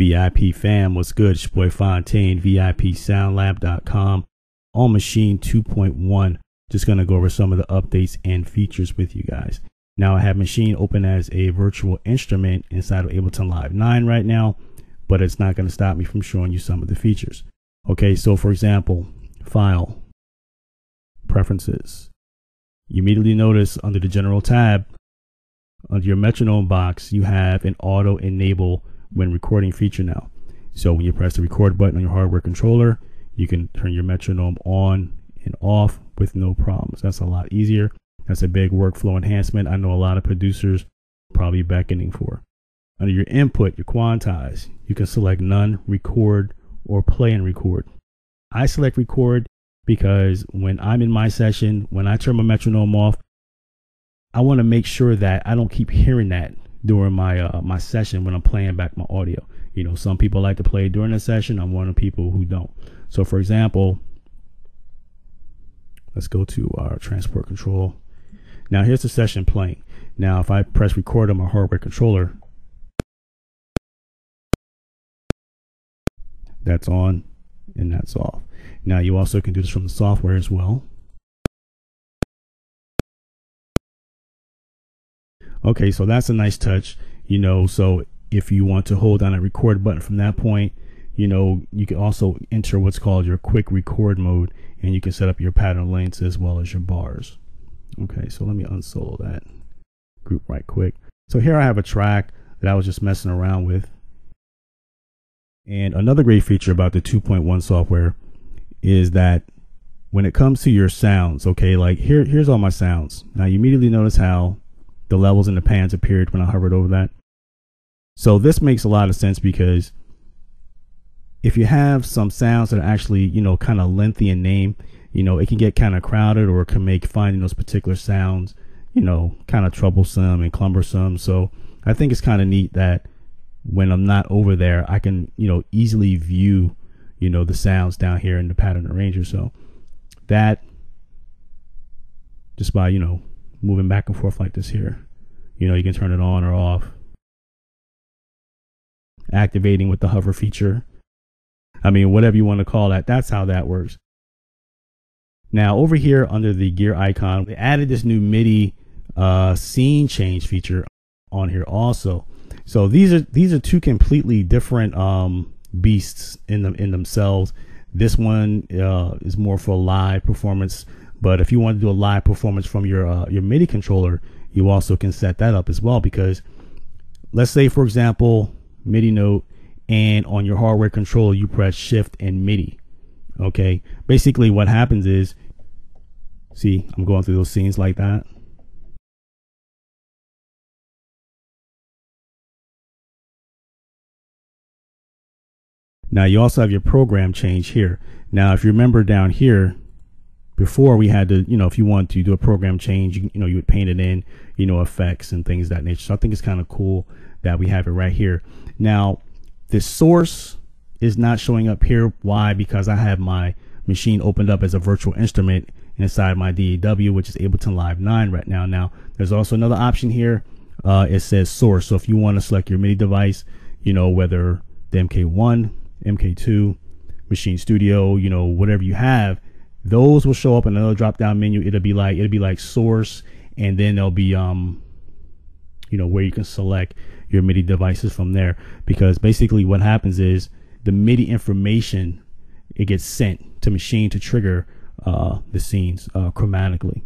VIP fam, what's good? It's your boy Fontaine, vipsoundlab.com on Machine 2.1. Just going to go over some of the updates and features with you guys. Now I have Machine open as a virtual instrument inside of Ableton Live 9 right now, but it's not going to stop me from showing you some of the features. Okay, so for example, File, Preferences. You immediately notice under the General tab, under your metronome box, you have an auto enable when recording feature now. So when you press the record button on your hardware controller, you can turn your metronome on and off with no problems. That's a lot easier. That's a big workflow enhancement I know a lot of producers probably beckoning for. Under your input, your quantize, you can select none, record, or play and record. I select record because when I'm in my session, when I turn my metronome off, I want to make sure that I don't keep hearing that during my my session when I'm playing back my audio. You know, some people like to play during a session. I'm one of the people who don't. So for example, let's go to our transport control. Now here's the session playing. Now if I press record on my hardware controller, that's on and that's off. Now you also can do this from the software as well. Okay, so that's a nice touch, you know. So if you want to hold down a record button from that point, you know, you can also enter what's called your quick record mode, and you can set up your pattern lengths as well as your bars. Okay, so let me unsolo that group right quick. So here I have a track that I was just messing around with. And another great feature about the 2.1 software is that when it comes to your sounds, okay, like here's all my sounds. Now you immediately notice how the levels and the pans appeared when I hovered over that. So this makes a lot of sense, because if you have some sounds that are actually, you know, kind of lengthy in name, you know, it can get kind of crowded, or it can make finding those particular sounds, you know, kind of troublesome and cumbersome. So I think it's kind of neat that when I'm not over there, I can, you know, easily view, you know, the sounds down here in the pattern arranger. So that, just by, you know, moving back and forth like this here, you know, you can turn it on or off. Activating with the hover feature, I mean, whatever you want to call that, that's how that works. Now over here under the gear icon, we added this new MIDI scene change feature on here also. So these are two completely different beasts in themselves. This one is more for live performance. But if you want to do a live performance from your MIDI controller, you also can set that up as well, because let's say, for example, MIDI note, and on your hardware controller, you press shift and MIDI. Okay, basically what happens is, see, I'm going through those scenes like that. Now you also have your program change here. Now, if you remember down here, before we had to, you know, if you want to do a program change, you know, you would paint it in, you know, effects and things of that nature. So I think it's kind of cool that we have it right here. Now, the source is not showing up here. Why? Because I have my machine opened up as a virtual instrument inside my DAW, which is Ableton Live 9 right now. Now, there's also another option here. It says source. So if you want to select your MIDI device, you know, whether the MK1, MK2, Machine Studio, you know, whatever you have, those will show up in another drop down menu. It'll be like source, and then there'll be you know, where you can select your MIDI devices from there. Because basically what happens is the MIDI information, it gets sent to Machine to trigger the scenes chromatically,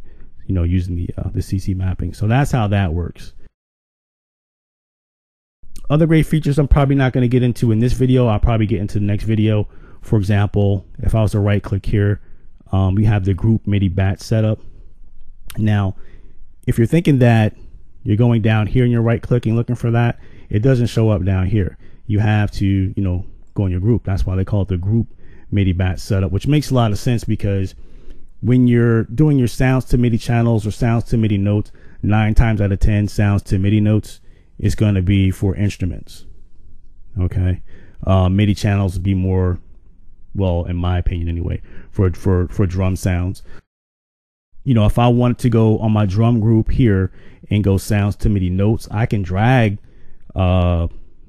you know, using the CC mapping. So that's how that works. Other great features I'm probably not going to get into in this video. I'll probably get into the next video. For example, if I was to right click here, we have the group MIDI batch setup. Now, if you're thinking that you're going down here and you're right clicking looking for that, it doesn't show up down here. You have to, you know, go in your group. That's why they call it the group MIDI batch setup, which makes a lot of sense, because when you're doing your sounds to MIDI channels or sounds to MIDI notes, 9 times out of 10 sounds to MIDI notes is going to be for instruments. Okay, MIDI channels would be more, well, in my opinion anyway, for drum sounds. You know, if I wanted to go on my drum group here and go sounds to MIDI notes, I can drag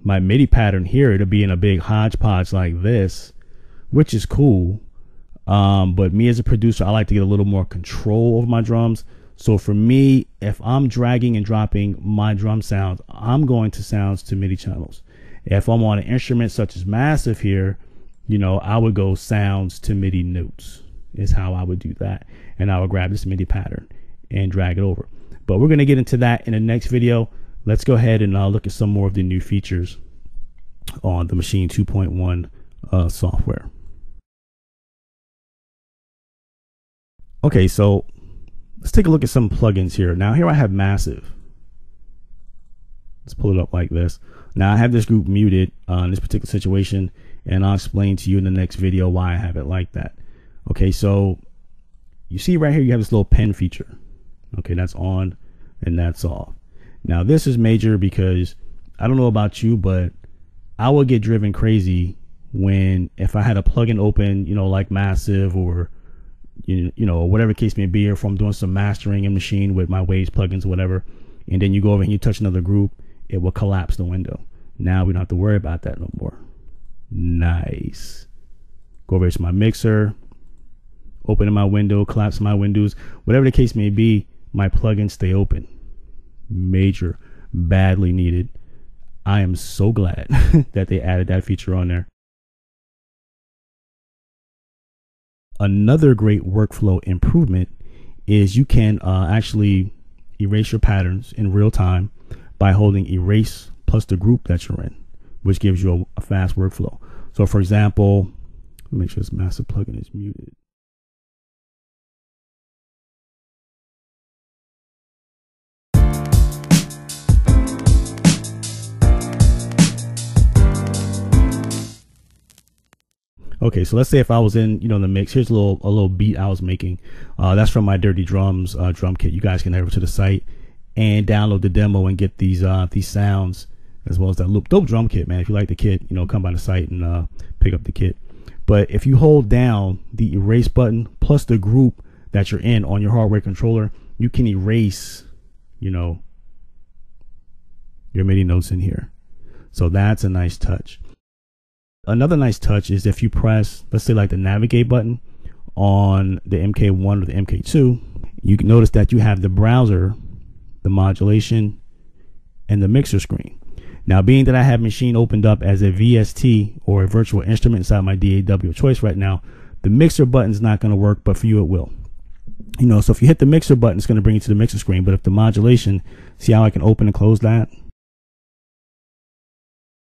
my MIDI pattern here, it'll be in a big hodgepodge like this, which is cool. But me as a producer, I like to get a little more control over my drums. So for me, if I'm dragging and dropping my drum sounds, I'm going to sounds to MIDI channels. If I'm on an instrument such as Massive here, you know, I would go sounds to MIDI notes is how I would do that. And I would grab this MIDI pattern and drag it over. But we're going to get into that in the next video. Let's go ahead and look at some more of the new features on the Machine 2.1 software. Okay, so let's take a look at some plugins here. Now here I have Massive. Let's pull it up like this. Now I have this group muted in this particular situation, and I'll explain to you in the next video why I have it like that. Okay, so you see right here you have this little pen feature. Okay, that's on and that's off. Now this is major because I don't know about you, but I would get driven crazy when if I had a plugin open, you know, like Massive or you know whatever case may be, or if I'm doing some mastering in Machine with my Waves plugins or whatever, and then you go over and you touch another group, it will collapse the window. Now we don't have to worry about that no more. Nice. Go over to my mixer, open my window, collapse my windows, whatever the case may be, my plugins stay open. Major, badly needed. I am so glad that they added that feature on there. Another great workflow improvement is you can actually erase your patterns in real time by holding erase plus the group that you're in, which gives you a fast workflow. So for example, let me make sure this Massive plugin is muted. Okay, so let's say if I was in, you know, the mix, here's a little beat I was making. That's from my Dirty Drums drum kit. You guys can head over to the site and download the demo and get these sounds as well as that loop. Dope drum kit, man. If you like the kit, you know, come by the site and pick up the kit. But if you hold down the erase button plus the group that you're in on your hardware controller, you can erase, you know, your MIDI notes in here. So that's a nice touch. Another nice touch is if you press, let's say like the navigate button on the MK1 or the MK2, you can notice that you have the browser, the modulation, and the mixer screen. Now, being that I have Machine opened up as a VST or a virtual instrument inside my DAW of choice right now, the mixer button's not going to work, but for you it will. You know, so if you hit the mixer button, it's going to bring you to the mixer screen. But if the modulation, see how I can open and close that?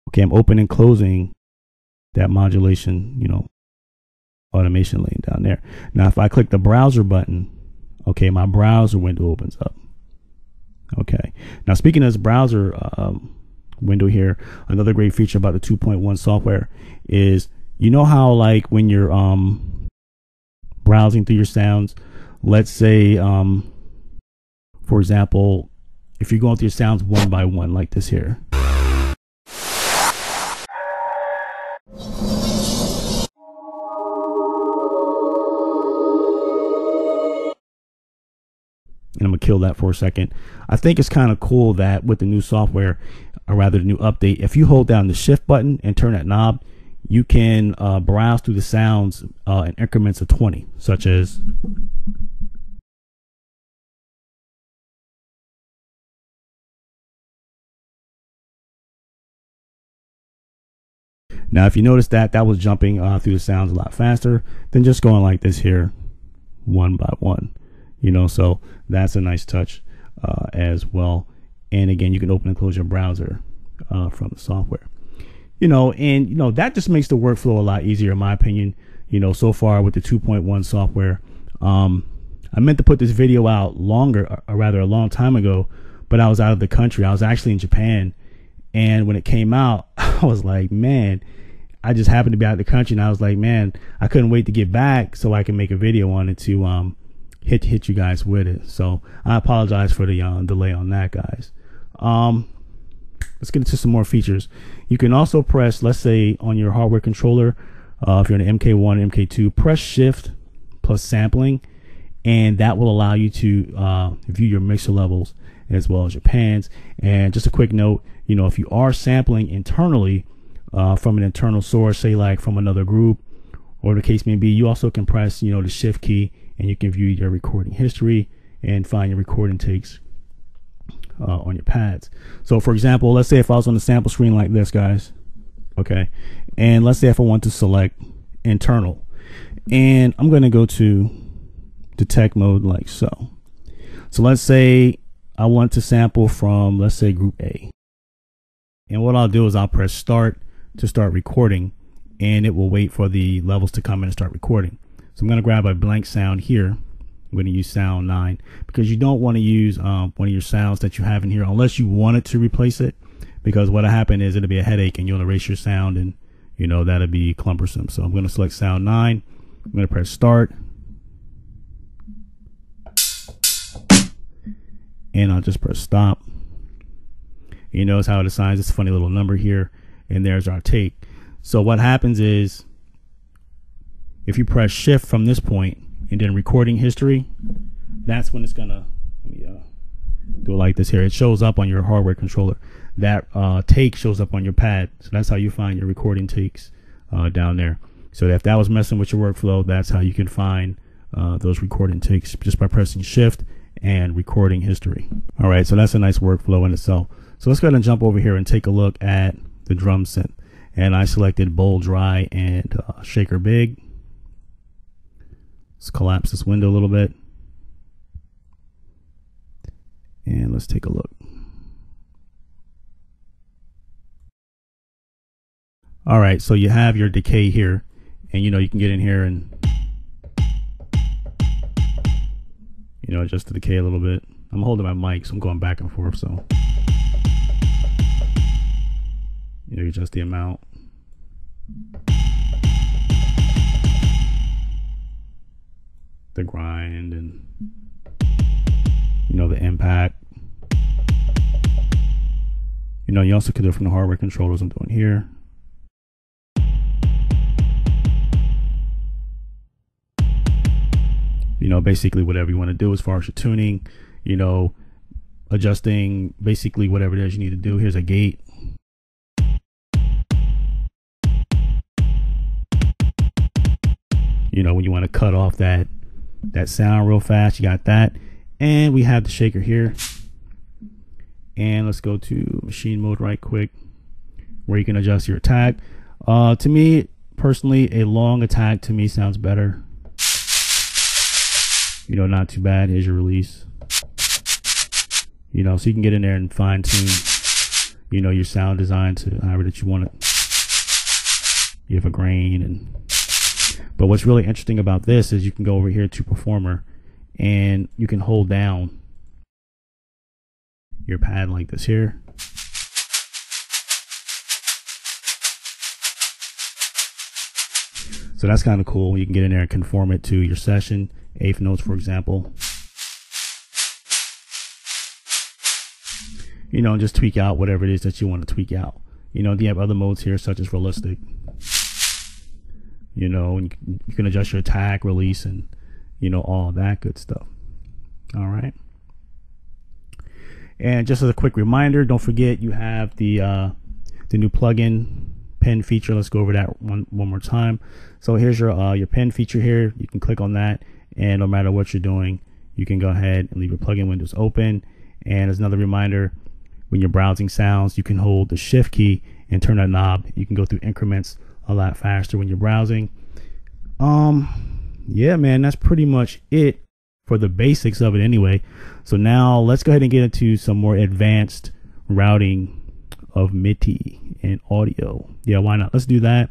Okay, I'm opening and closing that modulation, you know, automation lane down there. Now, if I click the browser button, okay, my browser window opens up. Okay. Now, speaking of this browser window here, another great feature about the 2.1 software is, you know how like when you're browsing through your sounds, let's say, for example, if you're going through your sounds one by one like this here. And I'm gonna kill that for a second. I think it's kind of cool that with the new software, or rather the new update, if you hold down the shift button and turn that knob, you can browse through the sounds in increments of 20, such as. Now, if you notice that, that was jumping through the sounds a lot faster than just going like this here, one by one. You know, so that's a nice touch as well. And again, you can open and close your browser from the software, you know, and, you know, that just makes the workflow a lot easier, in my opinion, you know, so far with the 2.1 software. I meant to put this video out longer, or rather a long time ago, but I was out of the country. I was actually in Japan. And when it came out, I was like, man, I just happened to be out of the country. And I was like, man, I couldn't wait to get back so I can make a video on it to, hit you guys with it. So I apologize for the delay on that, guys. Let's get into some more features. You can also press, let's say on your hardware controller, if you're an MK1, MK2, press shift plus sampling, and that will allow you to view your mixer levels as well as your pans. And just a quick note, you know, if you are sampling internally from an internal source, say like from another group or the case may be, you also can press, you know, the shift key and you can view your recording history and find your recording takes on your pads. So for example, let's say if I was on the sample screen like this, guys, okay, and let's say if I want to select internal, and I'm going to go to detect mode like so. So let's say I want to sample from, let's say, group A, and what I'll do is I'll press start to start recording, and it will wait for the levels to come in and start recording. So I'm going to grab a blank sound here. I'm going to use sound 9 because you don't want to use one of your sounds that you have in here unless you wanted to replace it, because what'll happen is it'll be a headache and you'll erase your sound, and you know that'll be cumbersome. So I'm going to select sound 9. I'm going to press start, and I'll just press stop. You notice how it assigns this funny little number here, and there's our take. So what happens is if you press shift from this point and then recording history, that's when it's gonna, let me do it like this here, it shows up on your hardware controller. That take shows up on your pad, so that's how you find your recording takes down there. So if that was messing with your workflow, that's how you can find those recording takes, just by pressing shift and recording history. All right, so that's a nice workflow in itself. So let's go ahead and jump over here and take a look at the drum synth. And I selected bowl dry and shaker big. Let's collapse this window a little bit. And let's take a look. All right, so you have your decay here, and you know you can get in here and you know adjust the decay a little bit. I'm holding my mic, so I'm going back and forth, so you know, adjust the amount. The grind and you know the impact. You know, you also can do it from the hardware controllers I'm doing here. You know, basically whatever you want to do as far as your tuning, you know, adjusting basically whatever it is you need to do. Here's a gate. You know, when you want to cut off that sound real fast, you got that. And we have the shaker here, and let's go to machine mode right quick, where you can adjust your attack. To me personally, a long attack to me sounds better. You know, not too bad. Here's your release, you know, so you can get in there and fine tune, you know, your sound design to however that you want it. You have a grain and but what's really interesting about this is you can go over here to performer and you can hold down your pad like this here. So that's kind of cool. You can get in there and conform it to your session, eighth notes, for example. You know, and just tweak out whatever it is that you want to tweak out. You know, you have other modes here such as realistic. You know, and you can adjust your attack, release, and you know, all that good stuff. All right. And just as a quick reminder, don't forget you have the new plugin pen feature. Let's go over that one more time. So here's your pen feature here. You can click on that, and no matter what you're doing, you can go ahead and leave your plugin windows open. And as another reminder, when you're browsing sounds, you can hold the shift key and turn that knob. You can go through increments a lot faster when you're browsing. Yeah, man, that's pretty much it for the basics of it anyway. So now let's go ahead and get into some more advanced routing of MIDI and audio. Yeah, why not? Let's do that.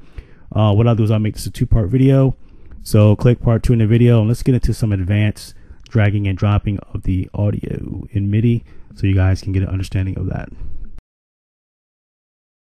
What I'll do is I'll make this a two-part video. So click part 2 in the video, and let's get into some advanced dragging and dropping of the audio in MIDI so you guys can get an understanding of that.